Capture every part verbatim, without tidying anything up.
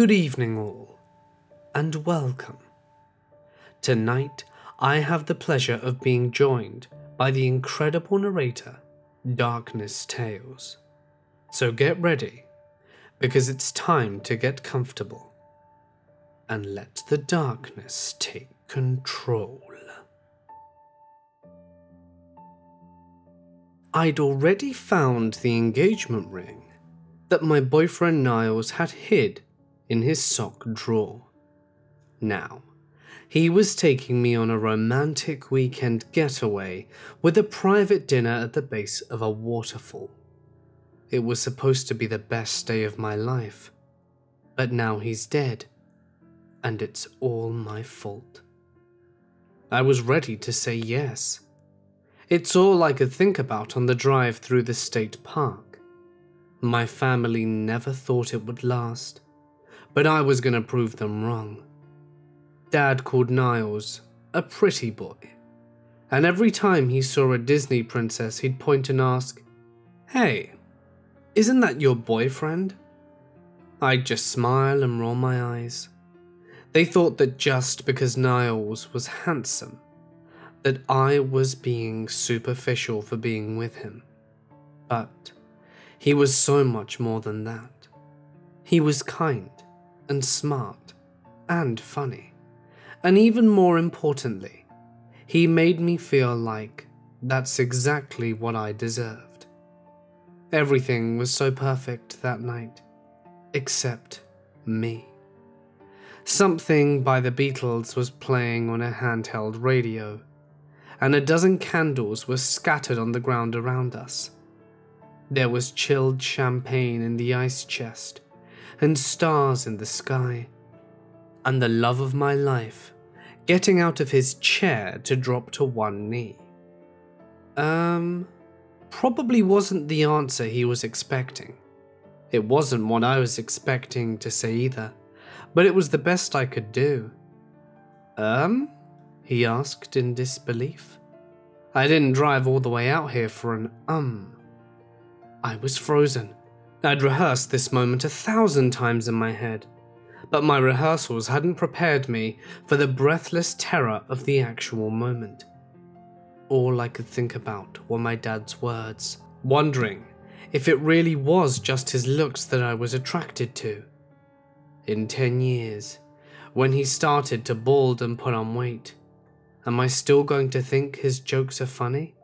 Good evening all, and welcome. Tonight, I have the pleasure of being joined by the incredible narrator, Darkness Tales. So get ready, because it's time to get comfortable, and let the darkness take control. I'd already found the engagement ring that my boyfriend Niles had hid in his sock drawer. Now, he was taking me on a romantic weekend getaway with a private dinner at the base of a waterfall. It was supposed to be the best day of my life, but now he's dead, and it's all my fault. I was ready to say yes. It's all I could think about on the drive through the state park. My family never thought it would last, but I was going to prove them wrong. Dad called Niles a pretty boy, and every time he saw a Disney princess he'd point and ask, "Hey, isn't that your boyfriend?" I'd just smile and roll my eyes. They thought that just because Niles was handsome, that I was being superficial for being with him. But he was so much more than that. He was kind and smart and funny. And even more importantly, he made me feel like that's exactly what I deserved. Everything was so perfect that night, except me. Something by the Beatles was playing on a handheld radio, and a dozen candles were scattered on the ground around us. There was chilled champagne in the ice chest, and stars in the sky, and the love of my life getting out of his chair to drop to one knee. Um, probably wasn't the answer he was expecting. It wasn't what I was expecting to say either, but it was the best I could do. Um? He asked in disbelief. I didn't drive all the way out here for an um. I was frozen. I'd rehearsed this moment a thousand times in my head, but my rehearsals hadn't prepared me for the breathless terror of the actual moment. All I could think about were my dad's words, wondering if it really was just his looks that I was attracted to. In ten years, when he started to bald and put on weight, am I still going to think his jokes are funny?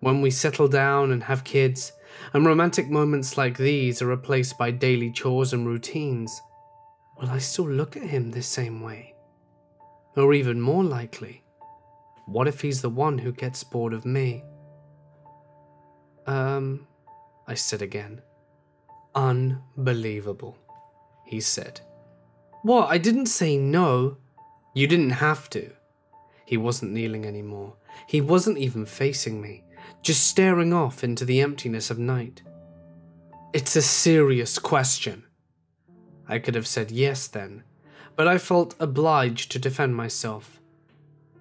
When we settle down and have kids, and romantic moments like these are replaced by daily chores and routines, will I still look at him the same way? Or even more likely, what if he's the one who gets bored of me? Um, I said again. Unbelievable, he said. What? I didn't say no. You didn't have to. He wasn't kneeling anymore. He wasn't even facing me, just staring off into the emptiness of night. It's a serious question. I could have said yes then, but I felt obliged to defend myself.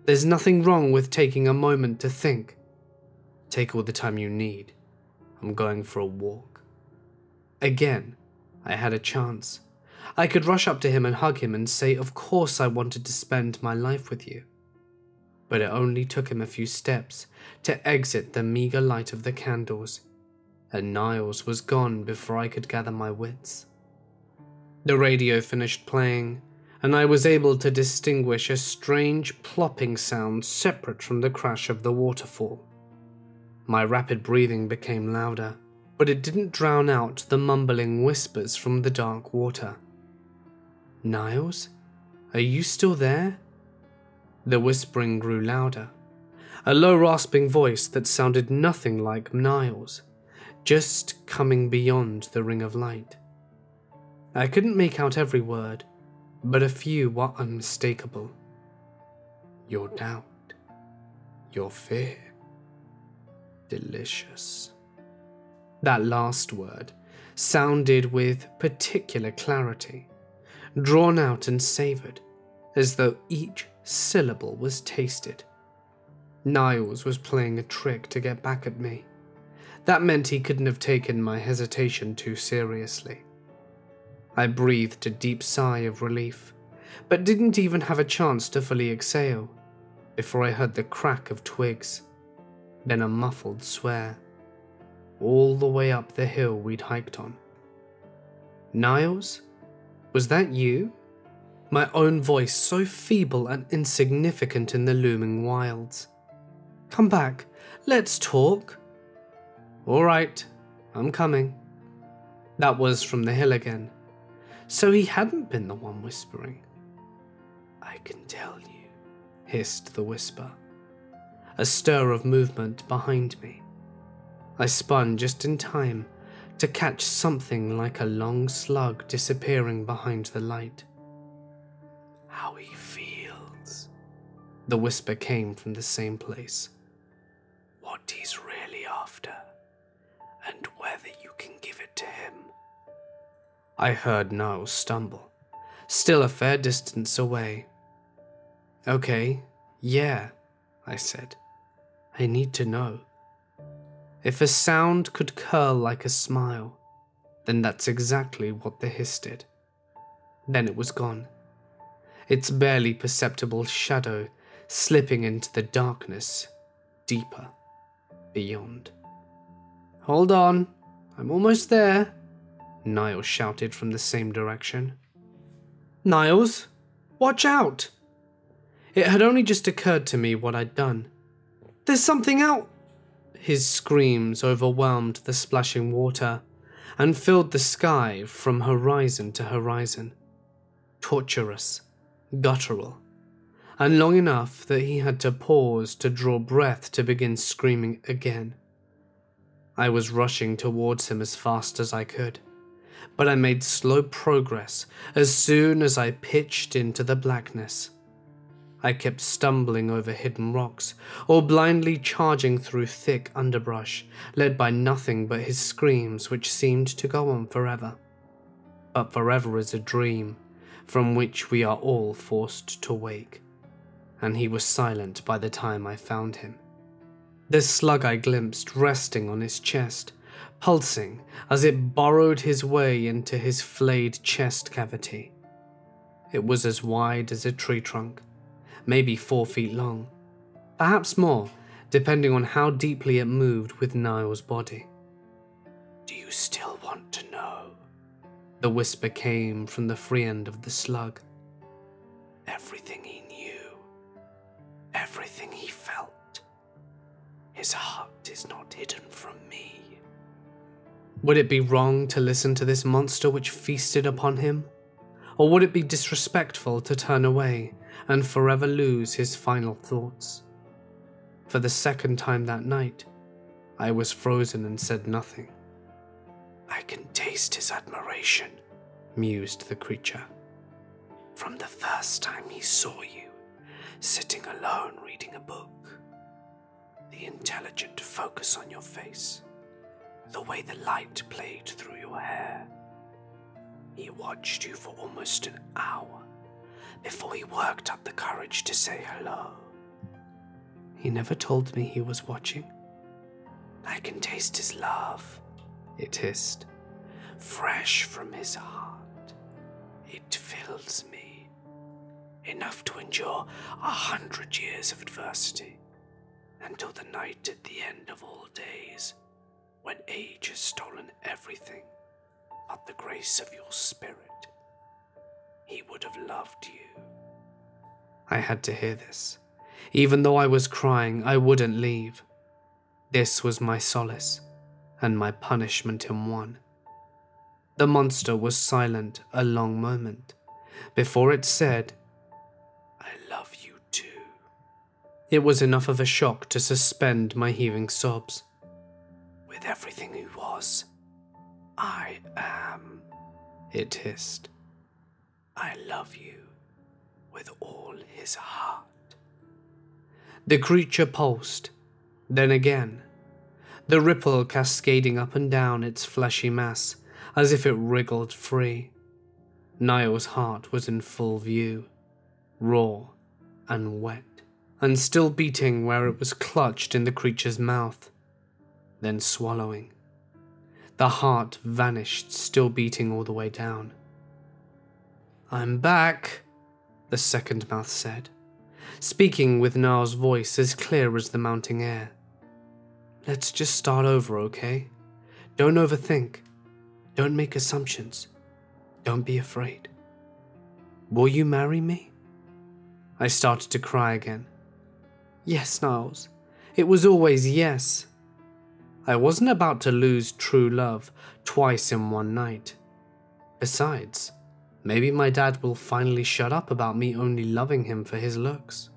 There's nothing wrong with taking a moment to think. Take all the time you need. I'm going for a walk. Again, I had a chance. I could rush up to him and hug him and say, "Of course I wanted to spend my life with you." But it only took him a few steps to exit the meager light of the candles, and Niles was gone before I could gather my wits. The radio finished playing, and I was able to distinguish a strange plopping sound separate from the crash of the waterfall. My rapid breathing became louder, but it didn't drown out the mumbling whispers from the dark water. "Niles, are you still there?" The whispering grew louder, a low rasping voice that sounded nothing like Niles, just coming beyond the ring of light. I couldn't make out every word, but a few were unmistakable. "Your doubt, your fear, delicious." That last word sounded with particular clarity, drawn out and savored, as though each syllable was tasted. Niles was playing a trick to get back at me. That meant he couldn't have taken my hesitation too seriously. I breathed a deep sigh of relief, but didn't even have a chance to fully exhale before I heard the crack of twigs, then a muffled swear, all the way up the hill we'd hiked on. "Niles, was that you?" My own voice so feeble and insignificant in the looming wilds. "Come back, let's talk." "All right, I'm coming." That was from the hill again. So he hadn't been the one whispering. "I can tell you," hissed the whisper. A stir of movement behind me. I spun just in time to catch something like a long slug disappearing behind the light. "How he feels," the whisper came from the same place. "What he's really after, and whether you can give it to him." I heard Niles stumble, still a fair distance away. "Okay, yeah," I said. "I need to know." If a sound could curl like a smile, then that's exactly what the hiss did. Then it was gone, its barely perceptible shadow slipping into the darkness, deeper, beyond. "Hold on, I'm almost there," Niles shouted from the same direction. "Niles, watch out!" It had only just occurred to me what I'd done. "There's something out!" His screams overwhelmed the splashing water and filled the sky from horizon to horizon. Torturous, guttural, and long enough that he had to pause to draw breath to begin screaming again. I was rushing towards him as fast as I could, but I made slow progress as soon as I pitched into the blackness. I kept stumbling over hidden rocks, or blindly charging through thick underbrush, led by nothing but his screams which seemed to go on forever. But forever is a dream, from which we are all forced to wake, and he was silent by the time I found him. The slug I glimpsed resting on his chest, pulsing as it burrowed his way into his flayed chest cavity. It was as wide as a tree trunk, maybe four feet long, perhaps more, depending on how deeply it moved with Niles' body. "Do you still want to know?" The whisper came from the free end of the slug. "Everything he knew, everything he felt, his heart is not hidden from me." Would it be wrong to listen to this monster which feasted upon him? Or would it be disrespectful to turn away and forever lose his final thoughts? For the second time that night, I was frozen and said nothing. "I can taste his admiration," mused the creature. "From the first time he saw you, sitting alone reading a book, the intelligent focus on your face, the way the light played through your hair. He watched you for almost an hour before he worked up the courage to say hello." "He never told me he was watching." "I can taste his love," it hissed, "fresh from his heart. It fills me, enough to endure a hundred years of adversity, until the night at the end of all days, when age has stolen everything but the grace of your spirit. He would have loved you." I had to hear this. Even though I was crying, I wouldn't leave. This was my solace, and my punishment in one. The monster was silent a long moment, before it said, "I love you too." It was enough of a shock to suspend my heaving sobs. "With everything he was, I am," it hissed. "I love you with all his heart." The creature pulsed, then again, the ripple cascading up and down its fleshy mass as if it wriggled free. Niles' heart was in full view, raw and wet, and still beating where it was clutched in the creature's mouth, then swallowing. The heart vanished, still beating all the way down, "I'm back," the second mouth said, speaking with Nar's voice as clear as the mounting air. "Let's just start over, okay? Don't overthink. Don't make assumptions. Don't be afraid. Will you marry me?" I started to cry again. Yes, Niles. It was always yes. I wasn't about to lose true love twice in one night. Besides, maybe my dad will finally shut up about me only loving him for his looks.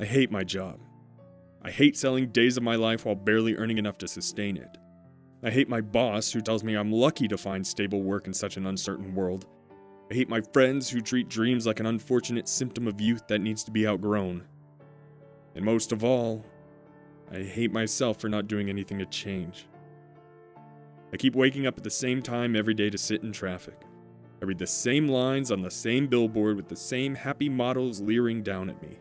I hate my job. I hate selling days of my life while barely earning enough to sustain it. I hate my boss who tells me I'm lucky to find stable work in such an uncertain world. I hate my friends who treat dreams like an unfortunate symptom of youth that needs to be outgrown. And most of all, I hate myself for not doing anything to change. I keep waking up at the same time every day to sit in traffic. I read the same lines on the same billboard with the same happy models leering down at me.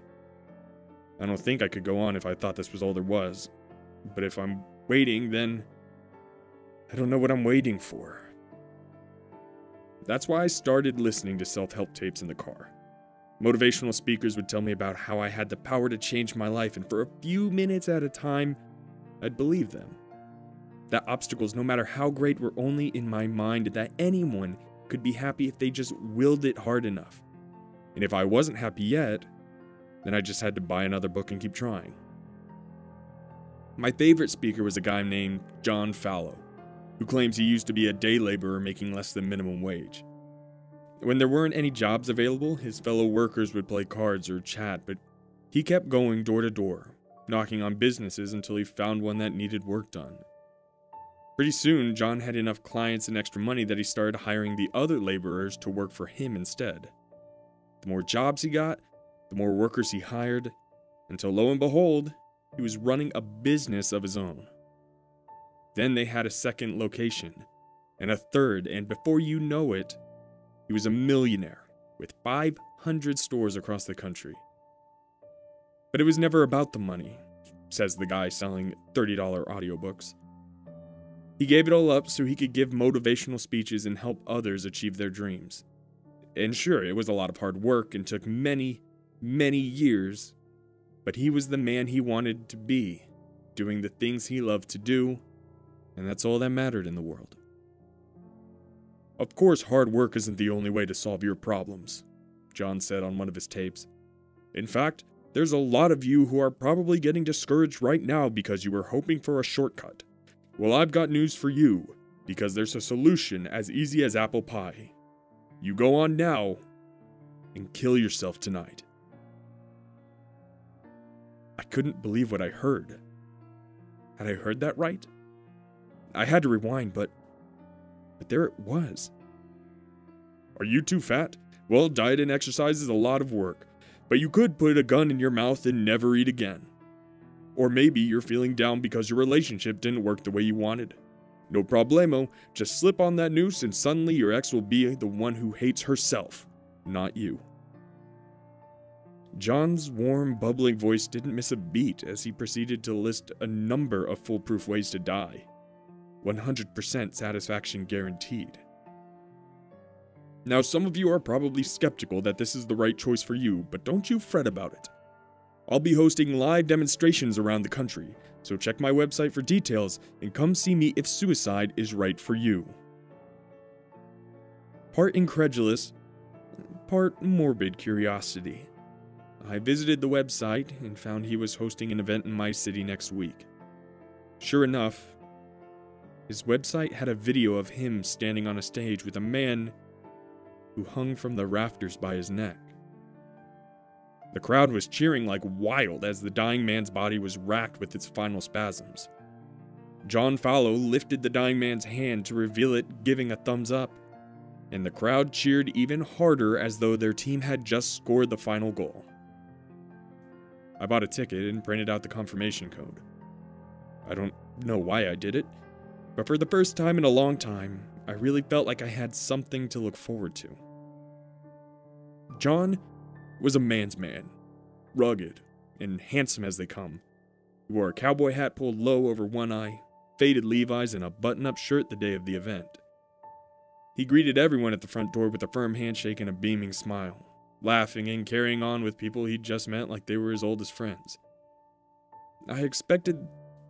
I don't think I could go on if I thought this was all there was, but if I'm waiting, then I don't know what I'm waiting for. That's why I started listening to self-help tapes in the car. Motivational speakers would tell me about how I had the power to change my life, and for a few minutes at a time, I'd believe them. That obstacles, no matter how great, were only in my mind, and that anyone could be happy if they just willed it hard enough. And if I wasn't happy yet, then I just had to buy another book and keep trying. My favorite speaker was a guy named John Fallow, who claims he used to be a day laborer making less than minimum wage. When there weren't any jobs available, his fellow workers would play cards or chat, but he kept going door to door, knocking on businesses until he found one that needed work done. Pretty soon, John had enough clients and extra money that he started hiring the other laborers to work for him instead. The more jobs he got, the more workers he hired, until lo and behold, he was running a business of his own. Then they had a second location, and a third, and before you know it, he was a millionaire with five hundred stores across the country. But it was never about the money, says the guy selling thirty dollar audiobooks. He gave it all up so he could give motivational speeches and help others achieve their dreams. And sure, it was a lot of hard work and took many, many years, but he was the man he wanted to be, doing the things he loved to do, and that's all that mattered in the world. "Of course, hard work isn't the only way to solve your problems," John said on one of his tapes. "In fact, there's a lot of you who are probably getting discouraged right now because you were hoping for a shortcut. Well, I've got news for you, because there's a solution as easy as apple pie. You go on now and kill yourself tonight." I couldn't believe what I heard. Had I heard that right? I had to rewind, but, but there it was. "Are you too fat? Well, diet and exercise is a lot of work, but you could put a gun in your mouth and never eat again. Or maybe you're feeling down because your relationship didn't work the way you wanted. No problemo, just slip on that noose and suddenly your ex will be the one who hates herself, not you." John's warm, bubbling voice didn't miss a beat as he proceeded to list a number of foolproof ways to die. one hundred percent satisfaction guaranteed. Now, some of you are probably skeptical that this is the right choice for you, but don't you fret about it. I'll be hosting live demonstrations around the country, so check my website for details and come see me if suicide is right for you. Part incredulous, part morbid curiosity, I visited the website and found he was hosting an event in my city next week. Sure enough, his website had a video of him standing on a stage with a man who hung from the rafters by his neck. The crowd was cheering like wild as the dying man's body was racked with its final spasms. John Fallow lifted the dying man's hand to reveal it, giving a thumbs up, and the crowd cheered even harder as though their team had just scored the final goal. I bought a ticket and printed out the confirmation code. I don't know why I did it, but for the first time in a long time, I really felt like I had something to look forward to. John was a man's man, rugged and handsome as they come. He wore a cowboy hat pulled low over one eye, faded Levi's, and a button-up shirt the day of the event, He greeted everyone at the front door with a firm handshake and a beaming smile, laughing and carrying on with people he'd just met like they were his oldest friends. I expected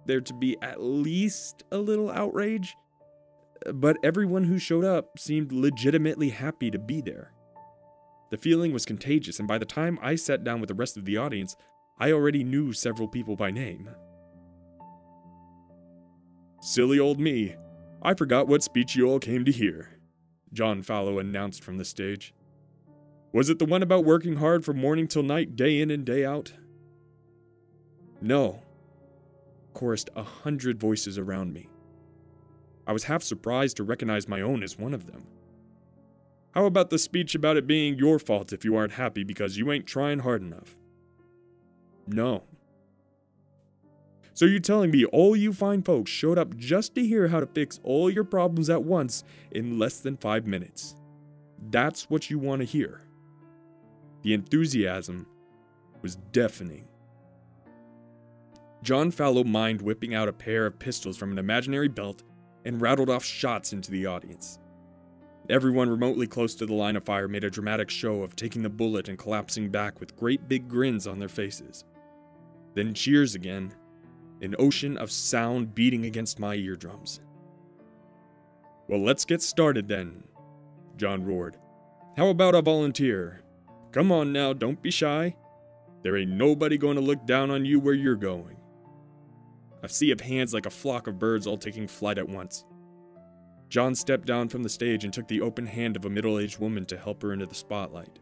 there to be at least a little outrage, but everyone who showed up seemed legitimately happy to be there. The feeling was contagious, and by the time I sat down with the rest of the audience, I already knew several people by name. "Silly old me. I forgot what speech you all came to hear," John Fallow announced from the stage. "Was it the one about working hard from morning till night, day in and day out?" "No," chorused a hundred voices around me. I was half surprised to recognize my own as one of them. "How about the speech about it being your fault if you aren't happy because you ain't trying hard enough?" "No." "So you're telling me all you fine folks showed up just to hear how to fix all your problems at once in less than five minutes. That's what you want to hear." The enthusiasm was deafening. John Fallow mimed whipping out a pair of pistols from an imaginary belt and rattled off shots into the audience. Everyone remotely close to the line of fire made a dramatic show of taking the bullet and collapsing back with great big grins on their faces. Then cheers again. An ocean of sound beating against my eardrums. "Well, let's get started then," John roared. "How about a volunteer? Come on now, don't be shy. There ain't nobody going to look down on you where you're going." A sea of hands like a flock of birds all taking flight at once. John stepped down from the stage and took the open hand of a middle-aged woman to help her into the spotlight.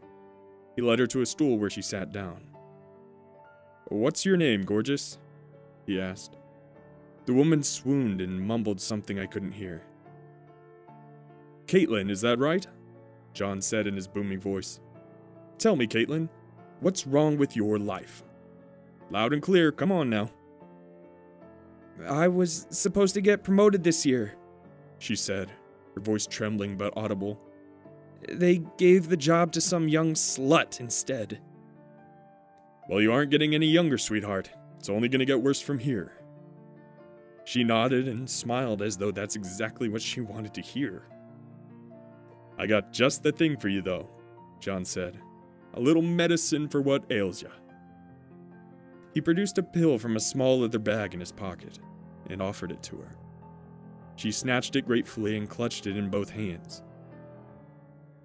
He led her to a stool where she sat down. "What's your name, gorgeous?" he asked. The woman swooned and mumbled something I couldn't hear. "Caitlin, is that right?" John said in his booming voice. "Tell me, Caitlin, what's wrong with your life? Loud and clear, come on now." "I was supposed to get promoted this year," she said, her voice trembling but audible. "They gave the job to some young slut instead." "Well, you aren't getting any younger, sweetheart. It's only going to get worse from here." She nodded and smiled as though that's exactly what she wanted to hear. "I got just the thing for you, though," John said. "A little medicine for what ails you." He produced a pill from a small leather bag in his pocket and offered it to her. She snatched it gratefully and clutched it in both hands.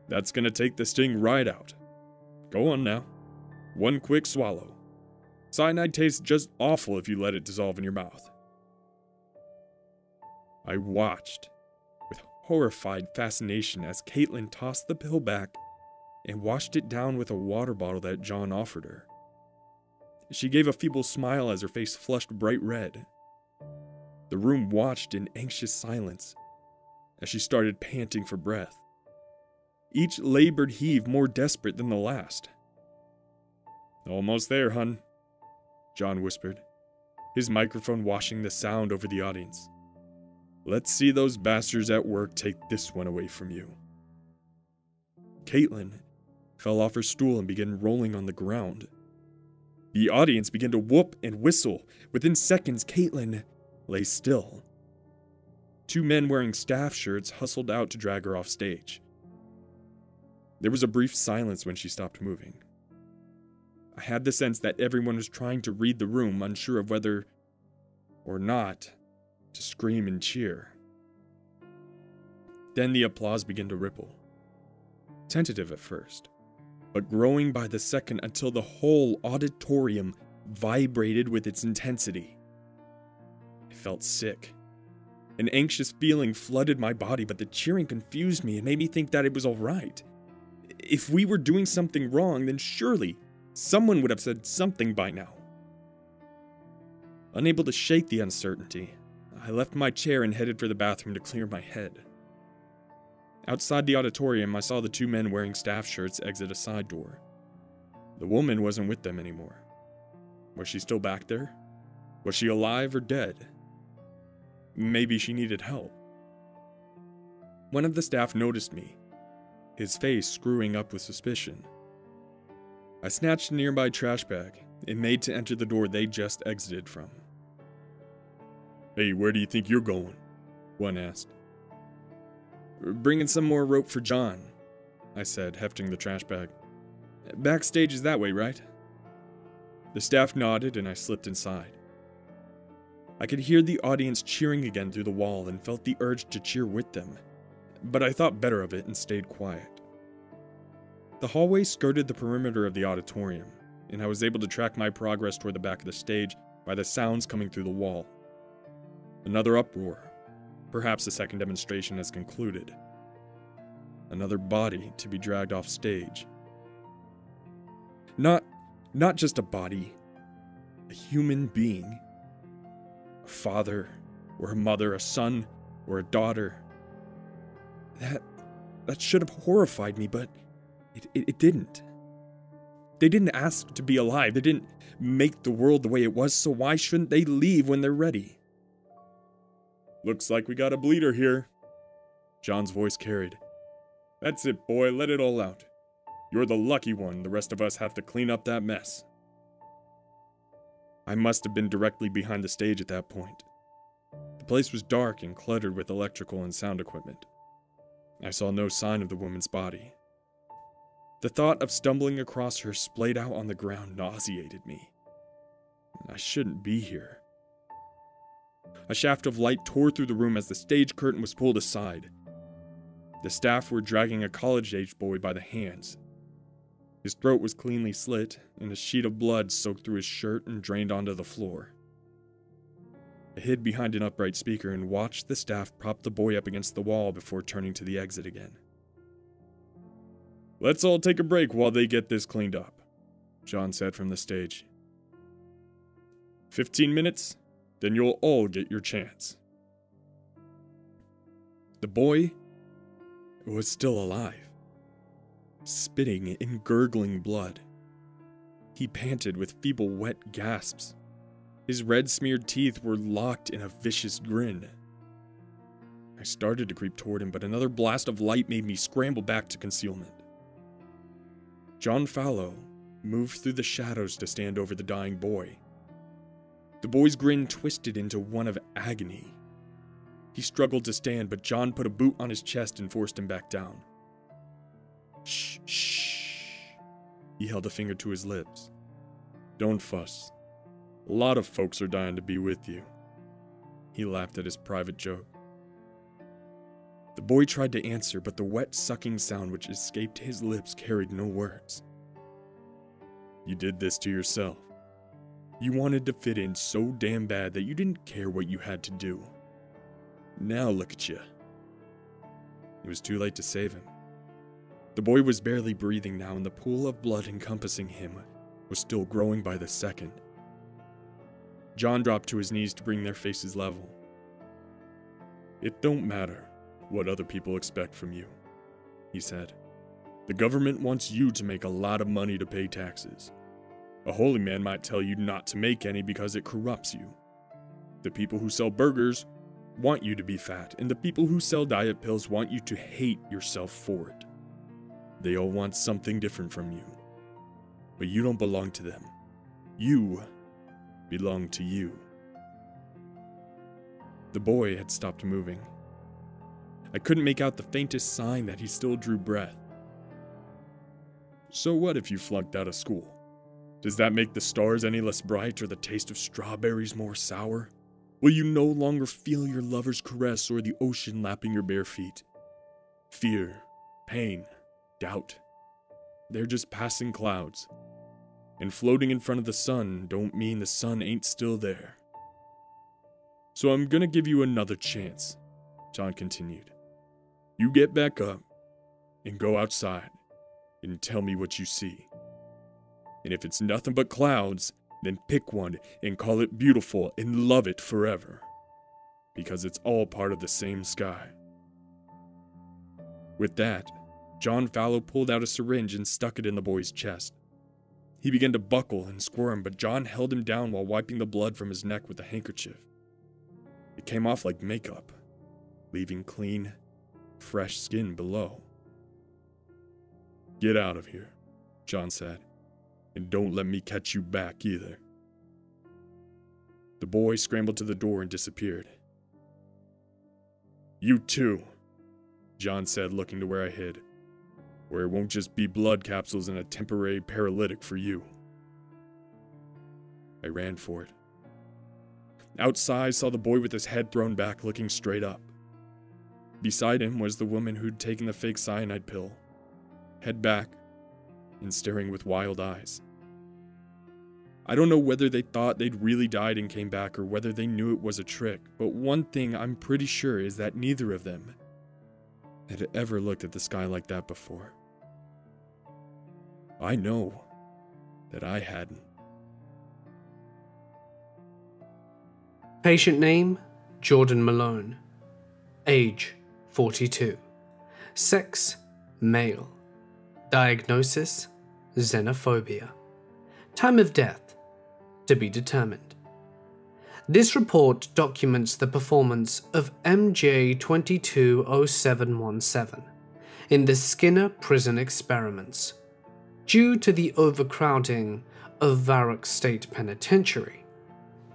"That's going to take the sting right out. Go on now. One quick swallow. Cyanide tastes just awful if you let it dissolve in your mouth." I watched with horrified fascination as Caitlin tossed the pill back and washed it down with a water bottle that John offered her. She gave a feeble smile as her face flushed bright red. The room watched in anxious silence as she started panting for breath, each labored heave more desperate than the last. "Almost there, hun," John whispered, his microphone washing the sound over the audience. "Let's see those bastards at work take this one away from you." Caitlin fell off her stool and began rolling on the ground. The audience began to whoop and whistle. Within seconds, Caitlin lay still. Two men wearing staff shirts hustled out to drag her off stage. There was a brief silence when she stopped moving. I had the sense that everyone was trying to read the room, unsure of whether or not to scream and cheer. Then the applause began to ripple, tentative at first, but growing by the second until the whole auditorium vibrated with its intensity. I felt sick. An anxious feeling flooded my body, but the cheering confused me and made me think that it was all right. If we were doing something wrong, then surely someone would have said something by now. Unable to shake the uncertainty, I left my chair and headed for the bathroom to clear my head. Outside the auditorium, I saw the two men wearing staff shirts exit a side door. The woman wasn't with them anymore. Was she still back there? Was she alive or dead? Maybe she needed help. One of the staff noticed me, his face screwing up with suspicion. I snatched a nearby trash bag and made to enter the door they just exited from. "Hey, where do you think you're going?" one asked. "Bring in some more rope for John," I said, hefting the trash bag. "Backstage is that way, right?" The staff nodded and I slipped inside. I could hear the audience cheering again through the wall and felt the urge to cheer with them, but I thought better of it and stayed quiet. The hallway skirted the perimeter of the auditorium, and I was able to track my progress toward the back of the stage by the sounds coming through the wall. Another uproar. Perhaps the second demonstration has concluded. Another body to be dragged off stage. Not, not just a body. A human being. A father, or a mother, a son, or a daughter. That, that should have horrified me, but it, it, it didn't. They didn't ask to be alive. They didn't make the world the way it was, so why shouldn't they leave when they're ready? "Looks like we got a bleeder here." John's voice carried. "That's it, boy. Let it all out. You're the lucky one. The rest of us have to clean up that mess." I must have been directly behind the stage at that point. The place was dark and cluttered with electrical and sound equipment. I saw no sign of the woman's body. The thought of stumbling across her splayed out on the ground nauseated me. I shouldn't be here. A shaft of light tore through the room as the stage curtain was pulled aside. The staff were dragging a college-aged boy by the hands. His throat was cleanly slit, and a sheet of blood soaked through his shirt and drained onto the floor. I hid behind an upright speaker and watched the staff prop the boy up against the wall before turning to the exit again. "Let's all take a break while they get this cleaned up," John said from the stage. Fifteen minutes? Then you'll all get your chance." The boy was still alive, spitting and gurgling blood. He panted with feeble, wet gasps. His red-smeared teeth were locked in a vicious grin. I started to creep toward him, but another blast of light made me scramble back to concealment. John Fallow moved through the shadows to stand over the dying boy. The boy's grin twisted into one of agony. He struggled to stand, but John put a boot on his chest and forced him back down. "Shh, shh." He held a finger to his lips. "Don't fuss. A lot of folks are dying to be with you." He laughed at his private joke. The boy tried to answer, but the wet sucking sound which escaped his lips carried no words. "You did this to yourself. You wanted to fit in so damn bad that you didn't care what you had to do. Now look at you." It was too late to save him. The boy was barely breathing now, and the pool of blood encompassing him was still growing by the second. John dropped to his knees to bring their faces level. "It don't matter what other people expect from you," he said. "The government wants you to make a lot of money to pay taxes. A holy man might tell you not to make any because it corrupts you. The people who sell burgers want you to be fat, and the people who sell diet pills want you to hate yourself for it. They all want something different from you. But you don't belong to them. You belong to you." The boy had stopped moving. I couldn't make out the faintest sign that he still drew breath. "So what if you flunked out of school? Does that make the stars any less bright or the taste of strawberries more sour? Will you no longer feel your lover's caress or the ocean lapping your bare feet? Fear, pain, doubt. They're just passing clouds. And floating in front of the sun don't mean the sun ain't still there. So I'm gonna give you another chance," John continued. "You get back up and go outside and tell me what you see. And if it's nothing but clouds, then pick one and call it beautiful and love it forever. Because it's all part of the same sky." With that, John Fallow pulled out a syringe and stuck it in the boy's chest. He began to buckle and squirm, but John held him down while wiping the blood from his neck with a handkerchief. It came off like makeup, leaving clean, fresh skin below. "Get out of here," John said. "And don't let me catch you back, either." The boy scrambled to the door and disappeared. "You too," John said, looking to where I hid. Where it won't just be blood capsules and a temporary paralytic for you. I ran for it. Outside, I saw the boy with his head thrown back, looking straight up. Beside him was the woman who'd taken the fake cyanide pill, head back, and staring with wild eyes. I don't know whether they thought they'd really died and came back or whether they knew it was a trick, but one thing I'm pretty sure is that neither of them had ever looked at the sky like that before. I know that I hadn't. Patient name, Jordan Malone. Age, forty-two. Sex, male. Diagnosis, xenophobia. Time of death, to be determined. This report documents the performance of M J two two zero seven one seven in the Skinner prison experiments. Due to the overcrowding of Varrock State Penitentiary,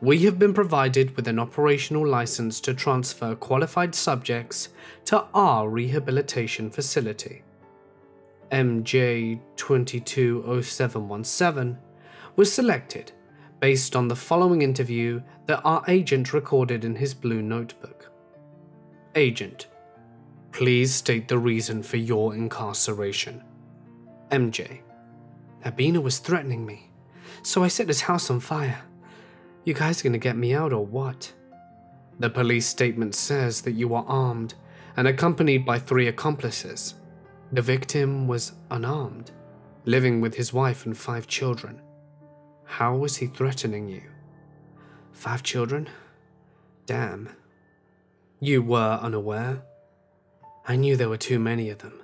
we have been provided with an operational license to transfer qualified subjects to our rehabilitation facility. M J two two zero seven one seven was selected based on the following interview that our agent recorded in his blue notebook. Agent: Please state the reason for your incarceration. M J: Abina was threatening me, so I set his house on fire. You guys gonna get me out or what? The police statement says that you are armed and accompanied by three accomplices. The victim was unarmed, living with his wife and five children. How was he threatening you? Five children? Damn. You were unaware? I knew there were too many of them,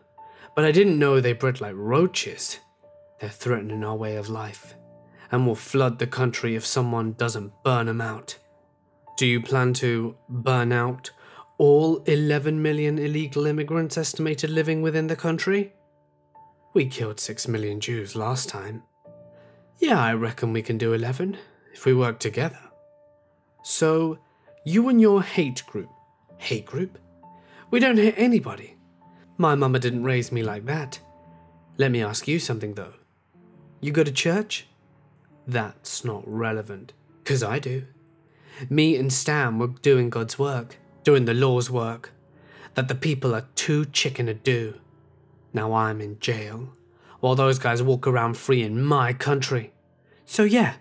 but I didn't know they bred like roaches. They're threatening our way of life, and will flood the country if someone doesn't burn them out. Do you plan to burn out all eleven million illegal immigrants estimated living within the country? We killed six million Jews last time. Yeah, I reckon we can do eleven, if we work together. So, you and your hate group. Hate group? We don't hate anybody. My mama didn't raise me like that. Let me ask you something though. You go to church? That's not relevant, cause I do. Me and Stan were doing God's work, doing the law's work, that the people are too chicken to do. Now I'm in jail, while those guys walk around free in my country. So yeah,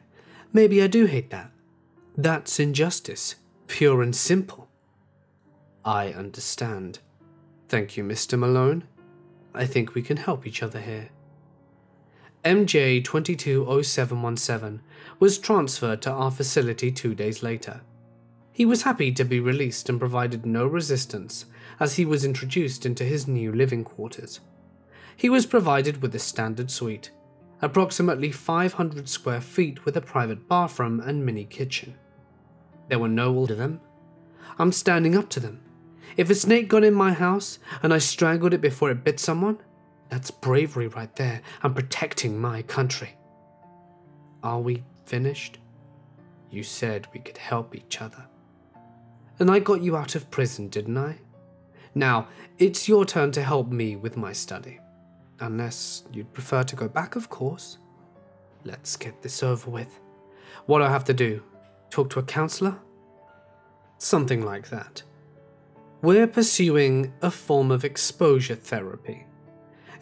maybe I do hate that. That's injustice, pure and simple. I understand. Thank you, Mister Malone. I think we can help each other here. M J two two zero seven one seven was transferred to our facility two days later. He was happy to be released and provided no resistance as he was introduced into his new living quarters. He was provided with a standard suite, approximately five hundred square feet with a private bathroom and mini kitchen. There were no walls to them. I'm standing up to them. If a snake got in my house and I strangled it before it bit someone, that's bravery right there. I'm protecting my country. Are we finished? You said we could help each other. And I got you out of prison, didn't I? Now, it's your turn to help me with my study. Unless you'd prefer to go back, of course. Let's get this over with. What do I have to do? Talk to a counselor? Something like that. We're pursuing a form of exposure therapy.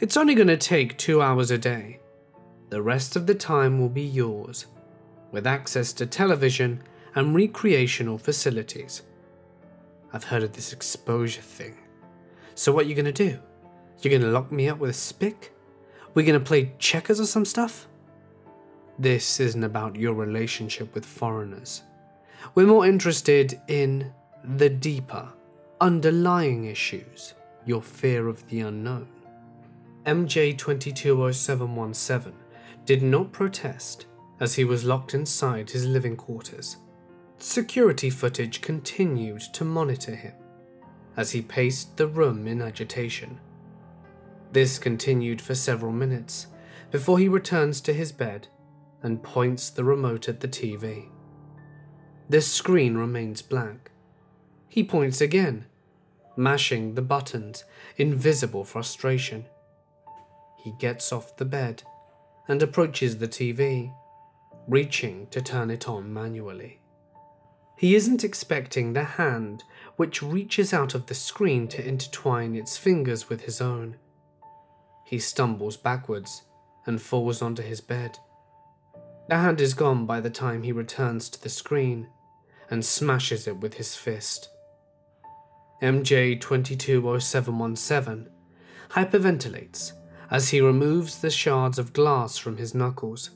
It's only going to take two hours a day. The rest of the time will be yours, with access to television and recreational facilities. I've heard of this exposure thing. So what are you going to do? You're gonna lock me up with a spick? We're gonna play checkers or some stuff? This isn't about your relationship with foreigners. We're more interested in the deeper, underlying issues, your fear of the unknown. M J two two zero seven one seven did not protest as he was locked inside his living quarters. Security footage continued to monitor him as he paced the room in agitation. This continued for several minutes, before he returns to his bed and points the remote at the T V. The screen remains blank. He points again, mashing the buttons in visible frustration. He gets off the bed and approaches the T V, reaching to turn it on manually. He isn't expecting the hand which reaches out of the screen to intertwine its fingers with his own. He stumbles backwards and falls onto his bed. The hand is gone by the time he returns to the screen and smashes it with his fist. M J two two oh seven one seven hyperventilates as he removes the shards of glass from his knuckles,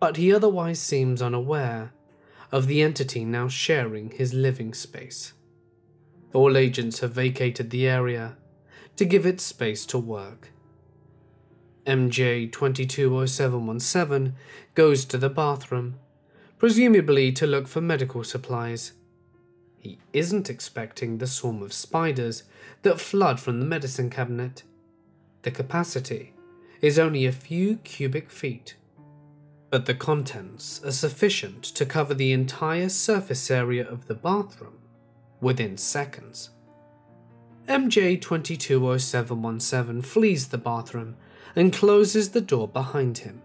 but he otherwise seems unaware of the entity now sharing his living space. All agents have vacated the area to give it space to work. M J two two oh seven one seven goes to the bathroom, presumably to look for medical supplies. He isn't expecting the swarm of spiders that flood from the medicine cabinet. The capacity is only a few cubic feet, but the contents are sufficient to cover the entire surface area of the bathroom within seconds. M J two two oh seven one seven flees the bathroom and closes the door behind him.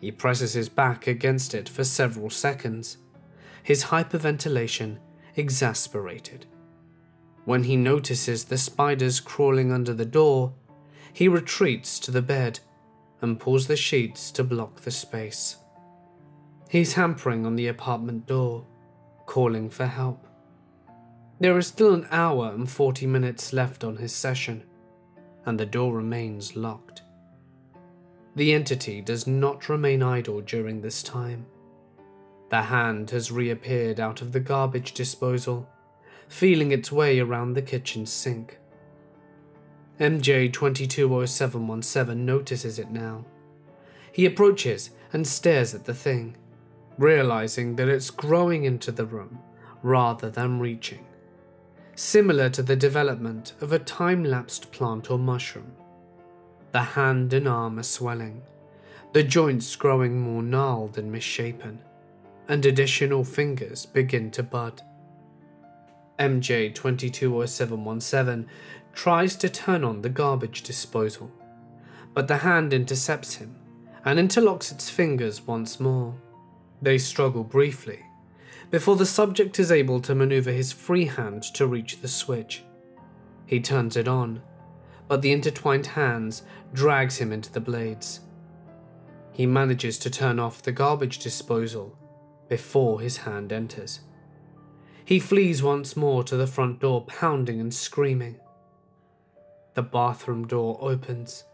He presses his back against it for several seconds, his hyperventilation exasperated. When he notices the spiders crawling under the door, he retreats to the bed and pulls the sheets to block the space. He's hampering on the apartment door, calling for help. There is still an hour and forty minutes left on his session, and the door remains locked. The entity does not remain idle during this time. The hand has reappeared out of the garbage disposal, feeling its way around the kitchen sink. M J two two oh seven one seven notices it now. He approaches and stares at the thing, realizing that it's growing into the room rather than reaching, similar to the development of a time-lapsed plant or mushroom. The hand and arm are swelling, the joints growing more gnarled and misshapen, and additional fingers begin to bud. M J two two oh seven one seven tries to turn on the garbage disposal, but the hand intercepts him and interlocks its fingers once more. They struggle briefly before the subject is able to maneuver his free hand to reach the switch. He turns it on, but the intertwined hands drags him into the blades. He manages to turn off the garbage disposal before his hand enters. He flees once more to the front door, pounding and screaming. The bathroom door opens.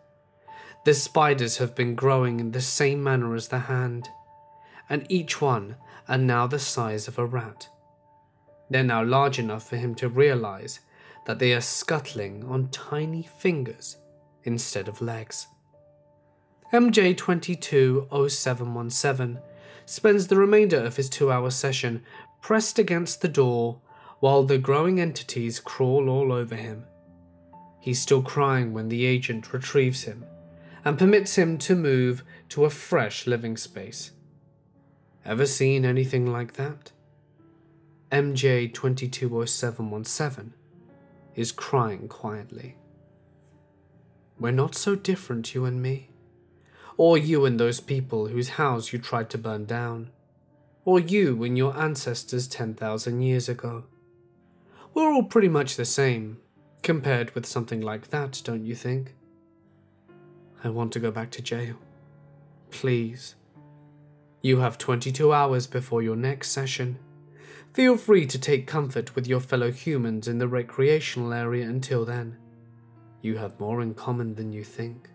The spiders have been growing in the same manner as the hand, and each one are now the size of a rat. They're now large enough for him to realize that they are scuttling on tiny fingers instead of legs. M J two two oh seven one seven spends the remainder of his two-hour session pressed against the door while the growing entities crawl all over him. He's still crying when the agent retrieves him and permits him to move to a fresh living space. Ever seen anything like that? M J two two oh seven one seven is crying quietly. We're not so different, you and me. Or you and those people whose house you tried to burn down. Or you and your ancestors ten thousand years ago. We're all pretty much the same, compared with something like that, don't you think? I want to go back to jail. Please. You have twenty-two hours before your next session. Feel free to take comfort with your fellow humans in the recreational area until then. You have more in common than you think.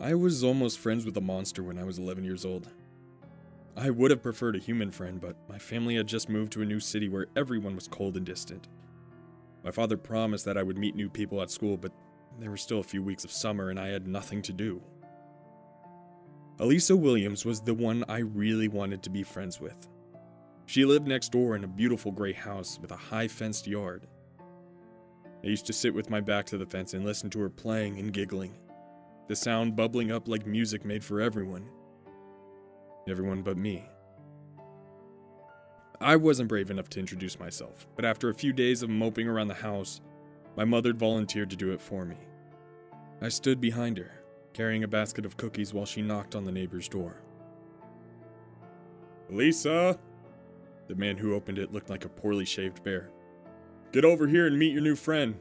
I was almost friends with a monster when I was eleven years old. I would have preferred a human friend, but my family had just moved to a new city where everyone was cold and distant. My father promised that I would meet new people at school, but there were still a few weeks of summer and I had nothing to do. Elisa Williams was the one I really wanted to be friends with. She lived next door in a beautiful gray house with a high fenced yard. I used to sit with my back to the fence and listen to her playing and giggling, the sound bubbling up like music made for everyone. Everyone but me. I wasn't brave enough to introduce myself, but after a few days of moping around the house, my mother volunteered to do it for me. I stood behind her, carrying a basket of cookies while she knocked on the neighbor's door. "Elisa!" The man who opened it looked like a poorly shaved bear. "Get over here and meet your new friend."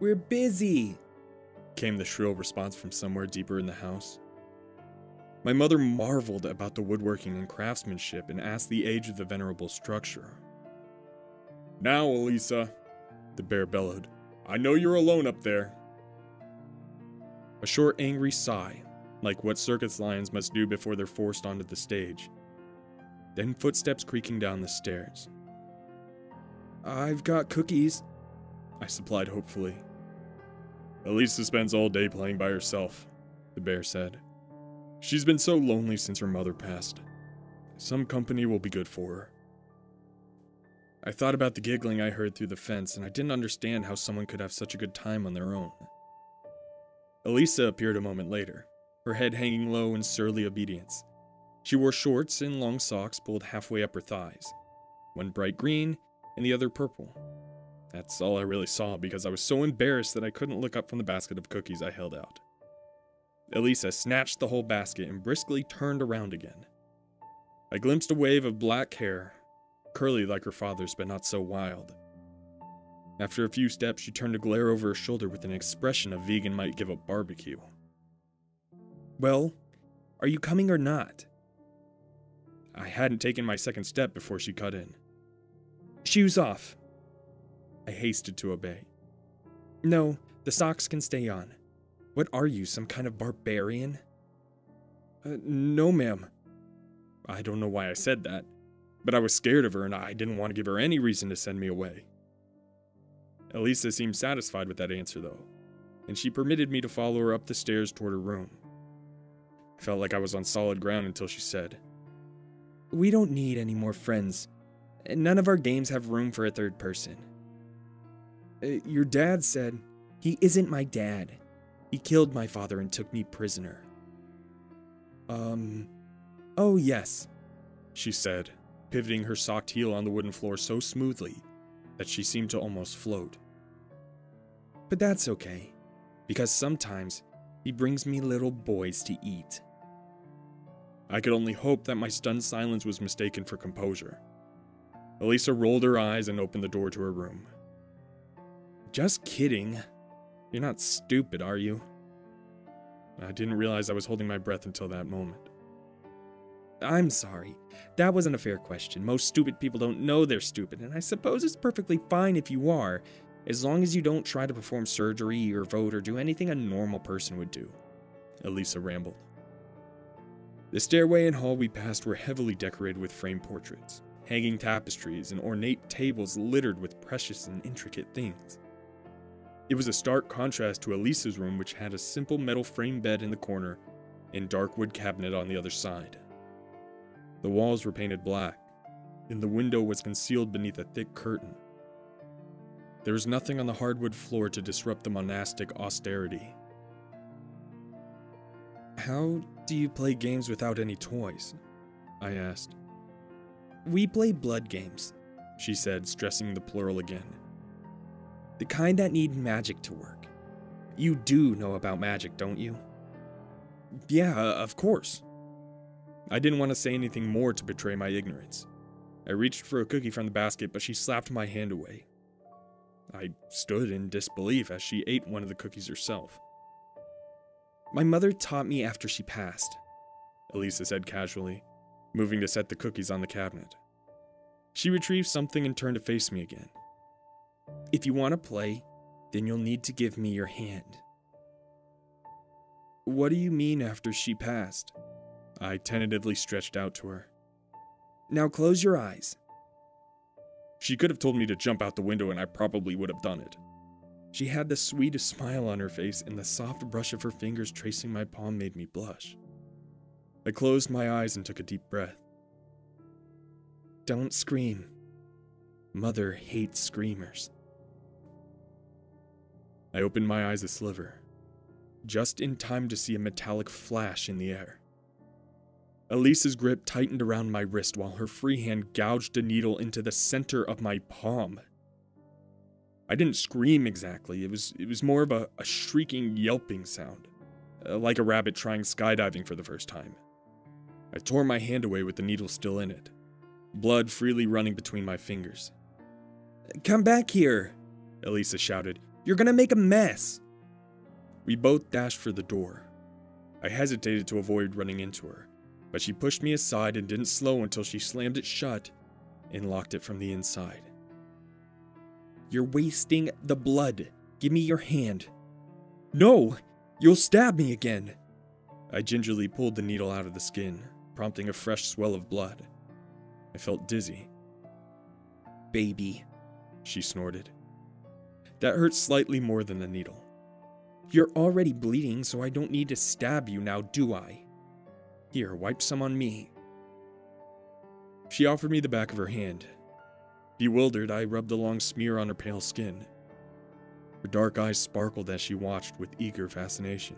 "We're busy," came the shrill response from somewhere deeper in the house. My mother marveled about the woodworking and craftsmanship and asked the age of the venerable structure. "Now, Elisa," the bear bellowed, "I know you're alone up there." A short, angry sigh, like what circus lions must do before they're forced onto the stage. Then footsteps creaking down the stairs. "I've got cookies," I supplied hopefully. "Elisa spends all day playing by herself," the bear said. "She's been so lonely since her mother passed. Some company will be good for her." I thought about the giggling I heard through the fence, and I didn't understand how someone could have such a good time on their own. Elisa appeared a moment later, her head hanging low in surly obedience. She wore shorts and long socks pulled halfway up her thighs, one bright green and the other purple. That's all I really saw because I was so embarrassed that I couldn't look up from the basket of cookies I held out. Elisa snatched the whole basket and briskly turned around again. I glimpsed a wave of black hair, curly like her father's but not so wild. After a few steps, she turned to glare over her shoulder with an expression a vegan might give up barbecue. "Well, are you coming or not?" I hadn't taken my second step before she cut in. "Shoes off." I hasted to obey. "No, the socks can stay on. What are you, some kind of barbarian?" Uh, no, ma'am." I don't know why I said that, but I was scared of her and I didn't want to give her any reason to send me away. Elisa seemed satisfied with that answer, though, and she permitted me to follow her up the stairs toward her room. I felt like I was on solid ground until she said, "We don't need any more friends, and none of our games have room for a third person." Uh, your dad said, "He isn't my dad. He killed my father and took me prisoner." Um, oh yes, she said, pivoting her socked heel on the wooden floor so smoothly that she seemed to almost float. "But that's okay, because sometimes he brings me little boys to eat." I could only hope that my stunned silence was mistaken for composure. Elisa rolled her eyes and opened the door to her room. "Just kidding. You're not stupid, are you?" I didn't realize I was holding my breath until that moment. "I'm sorry. That wasn't a fair question. Most stupid people don't know they're stupid, and I suppose it's perfectly fine if you are, as long as you don't try to perform surgery or vote or do anything a normal person would do," Elisa rambled. The stairway and hall we passed were heavily decorated with framed portraits, hanging tapestries, and ornate tables littered with precious and intricate things. It was a stark contrast to Elisa's room, which had a simple metal frame bed in the corner and dark wood cabinet on the other side. The walls were painted black, and the window was concealed beneath a thick curtain. There was nothing on the hardwood floor to disrupt the monastic austerity. "How do you play games without any toys?" I asked. "We play blood games," she said, stressing the plural again. "The kind that need magic to work. You do know about magic, don't you?" "Yeah, uh, of course." I didn't want to say anything more to betray my ignorance. I reached for a cookie from the basket, but she slapped my hand away. I stood in disbelief as she ate one of the cookies herself. "My mother taught me after she passed," Elisa said casually, moving to set the cookies on the cabinet. She retrieved something and turned to face me again. "If you want to play, then you'll need to give me your hand." "What do you mean after she passed?" I tentatively stretched out to her. "Now close your eyes." She could have told me to jump out the window and I probably would have done it. She had the sweetest smile on her face, and the soft brush of her fingers tracing my palm made me blush. I closed my eyes and took a deep breath. "Don't scream. Mother hates screamers." I opened my eyes a sliver, just in time to see a metallic flash in the air. Elisa's grip tightened around my wrist while her free hand gouged a needle into the center of my palm. I didn't scream exactly, it was, it was more of a, a shrieking, yelping sound, uh, like a rabbit trying skydiving for the first time. I tore my hand away with the needle still in it, blood freely running between my fingers. "Come back here," Elisa shouted. "You're gonna make a mess." We both dashed for the door. I hesitated to avoid running into her, but she pushed me aside and didn't slow until she slammed it shut and locked it from the inside. "You're wasting the blood. Give me your hand." "No! You'll stab me again!" I gingerly pulled the needle out of the skin, prompting a fresh swell of blood. I felt dizzy. "Baby," she snorted. That hurt slightly more than the needle. "You're already bleeding, so I don't need to stab you now, do I? Here, wipe some on me." She offered me the back of her hand. Bewildered, I rubbed the long smear on her pale skin. Her dark eyes sparkled as she watched with eager fascination.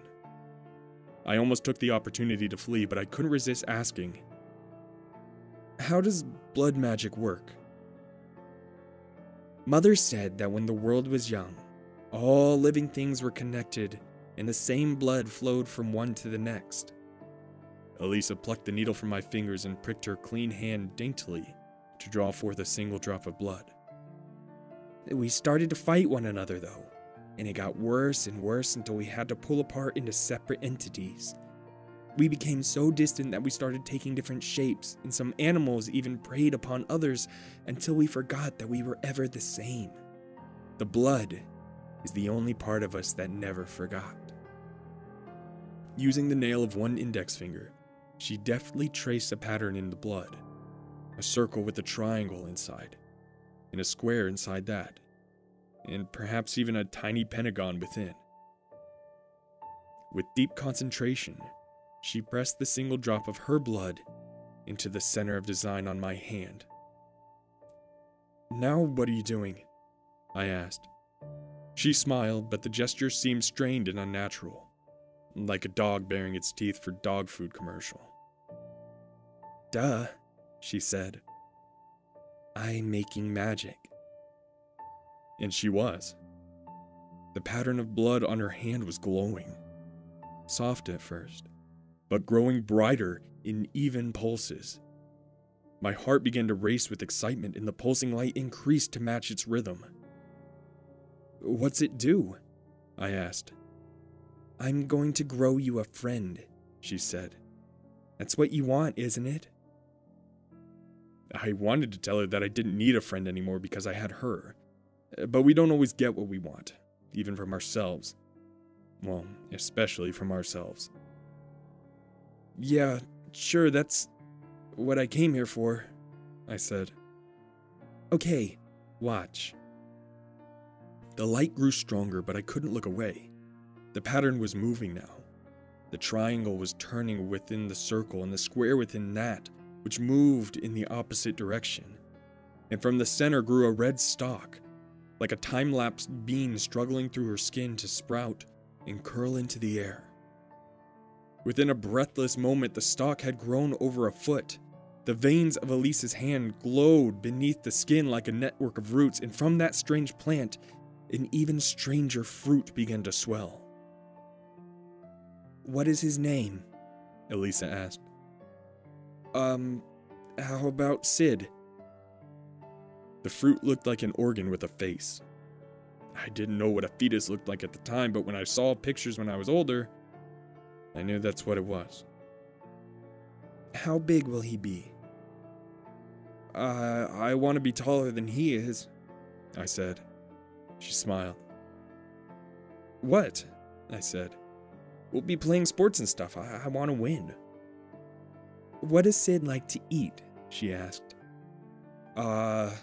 I almost took the opportunity to flee, but I couldn't resist asking, "How does blood magic work?" "Mother said that when the world was young, all living things were connected, and the same blood flowed from one to the next." Elisa plucked the needle from my fingers and pricked her clean hand daintily to draw forth a single drop of blood. "We started to fight one another, though, and it got worse and worse until we had to pull apart into separate entities. We became so distant that we started taking different shapes, and some animals even preyed upon others until we forgot that we were ever the same. The blood is the only part of us that never forgot." Using the nail of one index finger, she deftly traced a pattern in the blood, a circle with a triangle inside, and a square inside that, and perhaps even a tiny pentagon within. With deep concentration, she pressed the single drop of her blood into the center of design on my hand. "Now what are you doing?" I asked. She smiled, but the gesture seemed strained and unnatural, like a dog baring its teeth for dog food commercial. "Duh," she said. "I'm making magic." And she was. The pattern of blood on her hand was glowing, soft at first, but growing brighter in even pulses. My heart began to race with excitement, and the pulsing light increased to match its rhythm. "What's it do?" I asked. "I'm going to grow you a friend," she said. "That's what you want, isn't it?" I wanted to tell her that I didn't need a friend anymore because I had her, but we don't always get what we want, even from ourselves. Well, especially from ourselves. "Yeah, sure, that's what I came here for," I said. "Okay, watch." The light grew stronger, but I couldn't look away. The pattern was moving now. The triangle was turning within the circle and the square within that, which moved in the opposite direction. And from the center grew a red stalk, like a time-lapsed bean struggling through her skin to sprout and curl into the air. Within a breathless moment, the stalk had grown over a foot. The veins of Elisa's hand glowed beneath the skin like a network of roots, and from that strange plant, an even stranger fruit began to swell. "What is his name?" Elisa asked. Um, how about Sid?" The fruit looked like an organ with a face. I didn't know what a fetus looked like at the time, but when I saw pictures when I was older, I knew that's what it was. "How big will he be?" Uh, I want to be taller than he is," I said. She smiled. "What?" I said. "We'll be playing sports and stuff. I, I want to win." "What does Sid like to eat?" she asked. Uh...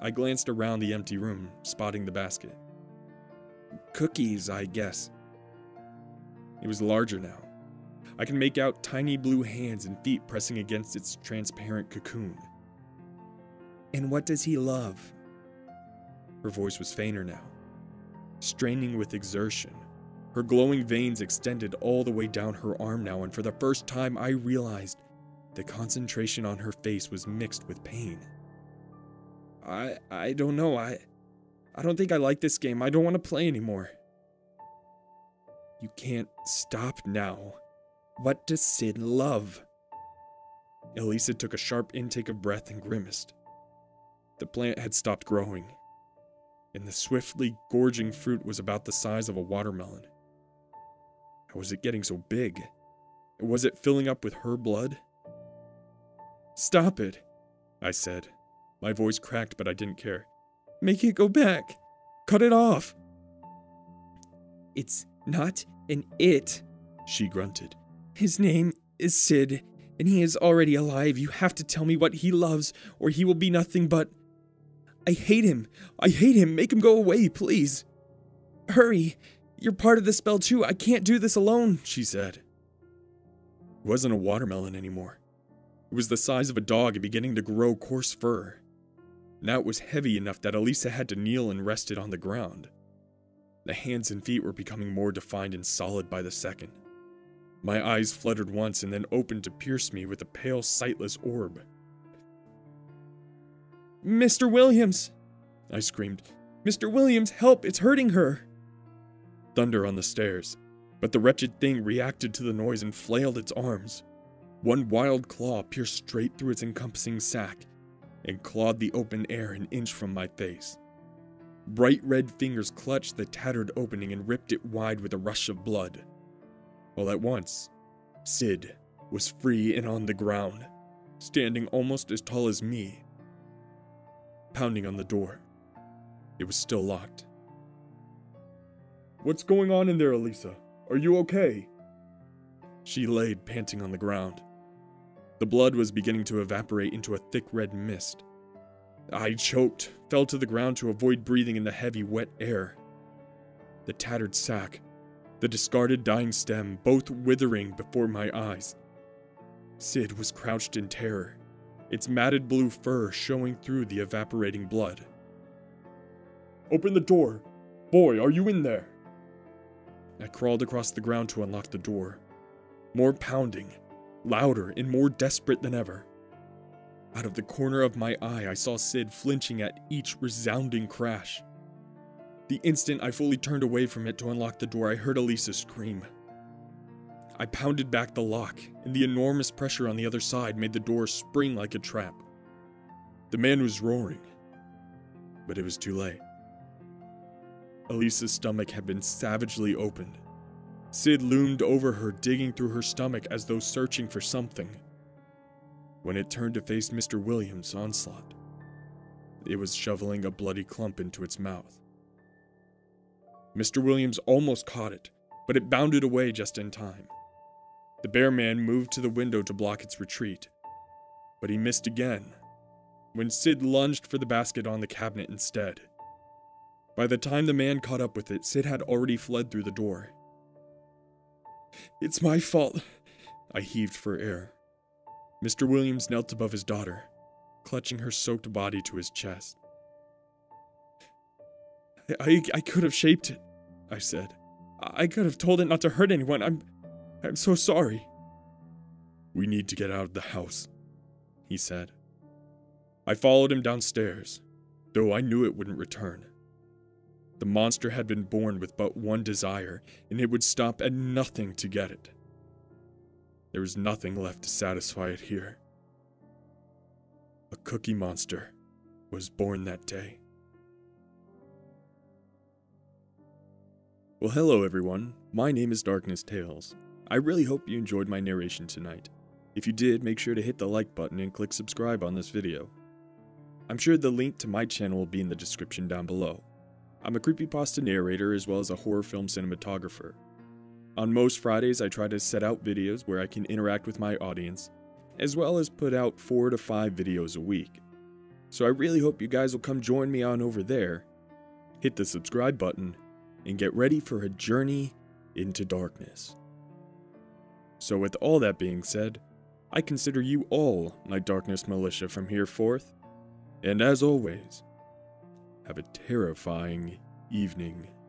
I glanced around the empty room, spotting the basket. "Cookies, I guess." It was larger now. I could make out tiny blue hands and feet pressing against its transparent cocoon. "And what does he love?" Her voice was fainter now, straining with exertion. Her glowing veins extended all the way down her arm now, and for the first time I realized The concentration on her face was mixed with pain. I I don't know. I I don't think I like this game. I don't want to play anymore. You can't stop now. What does Sid love? Elisa took a sharp intake of breath and grimaced. The plant had stopped growing, and the swiftly gorging fruit was about the size of a watermelon. How was it getting so big? Was it filling up with her blood? Stop it, I said. My voice cracked, but I didn't care. Make it go back. Cut it off. It's not an it, she grunted. His name is Sid, and he is already alive. You have to tell me what he loves, or he will be nothing but... I hate him. I hate him. Make him go away, please. Hurry. You're part of the spell, too. I can't do this alone, she said. It wasn't a watermelon anymore. It was the size of a dog and beginning to grow coarse fur. Now it was heavy enough that Elisa had to kneel and rest it on the ground. The hands and feet were becoming more defined and solid by the second. My eyes fluttered once and then opened to pierce me with a pale, sightless orb. "Mister Williams!" I screamed. "Mister Williams, help! It's hurting her!" Thunder on the stairs, but the wretched thing reacted to the noise and flailed its arms. One wild claw pierced straight through its encompassing sack and clawed the open air an inch from my face. Bright red fingers clutched the tattered opening and ripped it wide with a rush of blood. All at once, Sid was free and on the ground, standing almost as tall as me, pounding on the door. It was still locked. "What's going on in there, Elisa? Are you okay?" She laid panting on the ground. The blood was beginning to evaporate into a thick red mist. I choked, fell to the ground to avoid breathing in the heavy, wet air. The tattered sack, the discarded dying stem, both withering before my eyes. Sid was crouched in terror, its matted blue fur showing through the evaporating blood. "Open the door! Boy, are you in there?" I crawled across the ground to unlock the door. More pounding. Louder and more desperate than ever. Out of the corner of my eye, I saw Sid flinching at each resounding crash. The instant I fully turned away from it to unlock the door, I heard Elisa scream. I pounded back the lock, and the enormous pressure on the other side made the door spring like a trap. The man was roaring, but it was too late. Elisa's stomach had been savagely opened. Sid loomed over her, digging through her stomach as though searching for something. When it turned to face Mister Williams' onslaught, it was shoveling a bloody clump into its mouth. Mister Williams almost caught it, but it bounded away just in time. The bear man moved to the window to block its retreat, but he missed again when Sid lunged for the basket on the cabinet instead. By the time the man caught up with it, Sid had already fled through the door. "It's my fault," I heaved for air. Mister Williams knelt above his daughter, clutching her soaked body to his chest. I, I, I could have shaped it, I said. I, I could have told it not to hurt anyone. I'm, I'm so sorry. "We need to get out of the house," he said. I followed him downstairs, though I knew it wouldn't return. The monster had been born with but one desire, and it would stop at nothing to get it. There was nothing left to satisfy it here. A cookie monster was born that day. Well, hello everyone. My name is Darkness Tales. I really hope you enjoyed my narration tonight. If you did, make sure to hit the like button and click subscribe on this video. I'm sure the link to my channel will be in the description down below. I'm a Creepypasta narrator as well as a horror film cinematographer. On most Fridays, I try to set out videos where I can interact with my audience, as well as put out four to five videos a week. So I really hope you guys will come join me on over there, hit the subscribe button, and get ready for a journey into darkness. So with all that being said, I consider you all my darkness militia from here forth, and as always, have a terrifying evening.